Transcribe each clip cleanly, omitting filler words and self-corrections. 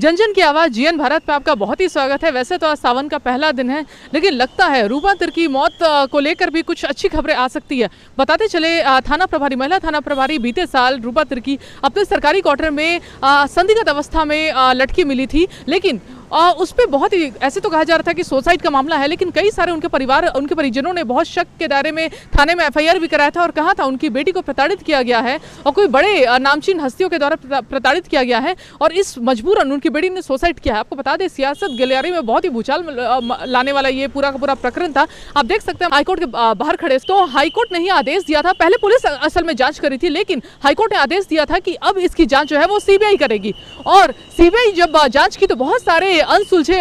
जन जन की आवाज़ जीएन भारत पे आपका बहुत ही स्वागत है। वैसे तो आज सावन का पहला दिन है, लेकिन लगता है रूपा तिर्की मौत को लेकर भी कुछ अच्छी खबरें आ सकती है। बताते चले, महिला थाना प्रभारी बीते साल रूपा तिर्की अपने सरकारी क्वार्टर में संदिग्ध अवस्था में लटकी मिली थी, लेकिन उस पर बहुत ही ऐसे तो कहा जा रहा था कि सुसाइड का मामला है, लेकिन कई सारे उनके परिजनों ने बहुत शक के दायरे में थाने में एफआईआर भी कराया था और कहा था उनकी बेटी को प्रताड़ित किया गया है और कोई बड़े नामचीन हस्तियों के द्वारा प्रताड़ित किया गया है और इस मजबूरन उनकी बेटी ने सुसाइड किया है। आपको बता दें, सियासत गलियारे में बहुत ही भूचाल लाने वाला ये पूरा का पूरा प्रकरण था। आप देख सकते हैं हाईकोर्ट के बाहर खड़े, तो हाईकोर्ट ने ही आदेश दिया था, पहले पुलिस असल में जाँच करी थी, लेकिन हाईकोर्ट ने आदेश दिया था कि अब इसकी जाँच जो है वो सीबीआई करेगी। और सीबीआई जब जाँच की तो बहुत सारे अनसुलझे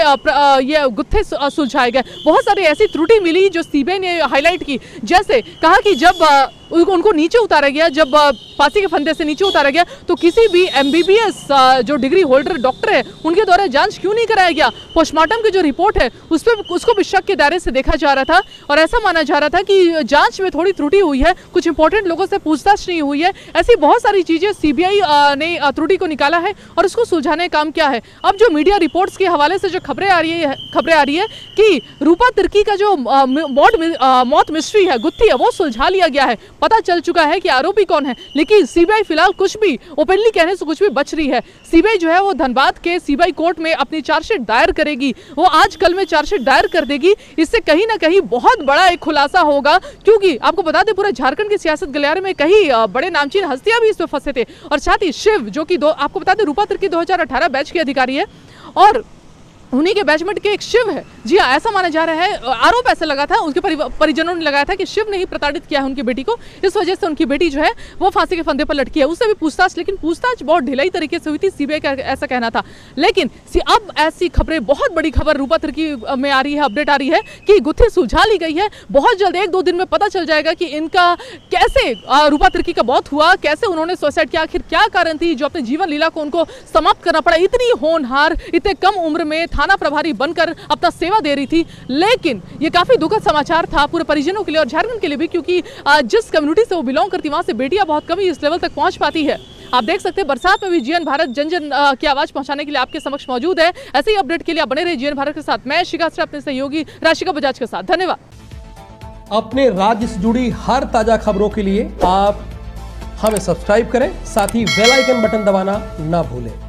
ये गुत्थे सुलझाए गए, बहुत सारी ऐसी त्रुटि मिली जो सीबीआई ने हाईलाइट की। जैसे कहा कि जब उनको नीचे उतारा गया, जब फांसी के फंदे से नीचे उतारा गया तो किसी भी MBBS जो डिग्री होल्डर डॉक्टर है उनके द्वारा जांच क्यों नहीं कराया गया। पोस्टमार्टम की जो रिपोर्ट है उस पर उसको भी शक के दायरे से देखा जा रहा था और ऐसा माना जा रहा था कि जांच में थोड़ी त्रुटि हुई है, कुछ इंपॉर्टेंट लोगों से पूछताछ नहीं हुई है। ऐसी बहुत सारी चीज़ें CBI ने त्रुटि को निकाला है और उसको सुलझाने का काम किया है। अब जो मीडिया रिपोर्ट्स के हवाले से जो खबरें आ रही है कि रूपा तिर्की का जो मौत मिस्ट्री है, गुत्थी है, वो सुलझा लिया गया है, पता चल चुका है कि आरोपी कौन है, लेकिन सीबीआई फिलहाल कुछ भी ओपनली कहने से कुछ भी बच रही है। सीबीआई जो है वो धनबाद के सीबीआई कोर्ट में अपनी चार्जशीट दायर करेगी, वो आज कल में चार्जशीट दायर कर देगी। इससे कहीं ना कहीं बहुत बड़ा एक खुलासा होगा, क्योंकि आपको बता दें पूरे झारखंड की सियासत गलियारे में कहीं बड़े नामचीन हस्तियां भी इसमें फंसे थे। और साथ ही शिव, जो कि आपको बता दें रूपा तिर्की 2018 बैच के अधिकारी है और उन्हीं के बैचमेंट के एक शिव है। जी हाँ, ऐसा माना जा रहा है, आरोप ऐसा लगा था, उनके परिजनों ने लगाया था कि शिव ने ही प्रताड़ित किया है उनकी बेटी को, इस वजह से उनकी बेटी जो है वो फांसी के फंदे पर लटकी है। उससे भी पूछताछ, लेकिन पूछताछ बहुत ढिलाई तरीके से हुई थी, सीबीआई का ऐसा कहना था। लेकिन अब ऐसी खबरें, बहुत बड़ी खबर रूपा तिर्की में आ रही है, अपडेट आ रही है कि गुत्थी सुलझा ली गई है। बहुत जल्द 1-2 दिन में पता चल जाएगा कि इनका कैसे रूपा तिर्की का मौत हुआ, कैसे उन्होंने सुसाइड किया, आखिर क्या कारण थी जो अपने जीवन लीला को उनको समाप्त करना पड़ा। इतनी होनहार, इतने कम उम्र में थाना प्रभारी बनकर अपना सेवा दे रही थी, लेकिन ये काफी दुखद समाचार था पूरे परिजनों के लिए और झारखंड के लिए भी, क्योंकि जिस कम्युनिटी से वो बिलोंग करती वहां से बेटियां बहुत कम ही इस लेवल तक पहुंच पाती है। आप देख सकते हैं बरसात में भी जीएन भारत जन जन की आवाज पहुंचाने के लिए आपके समक्ष मौजूद है। ऐसे ही अपडेट के लिए आप बने रहे जीएन भारत के साथ। मैं शिखा से अपने सहयोगी राशिका बजाज के साथ, धन्यवाद। अपने राज्य से जुड़ी हर ताजा खबरों के लिए आप हमें सब्सक्राइब करें, साथ ही बेल आइकन बटन दबाना ना भूलें।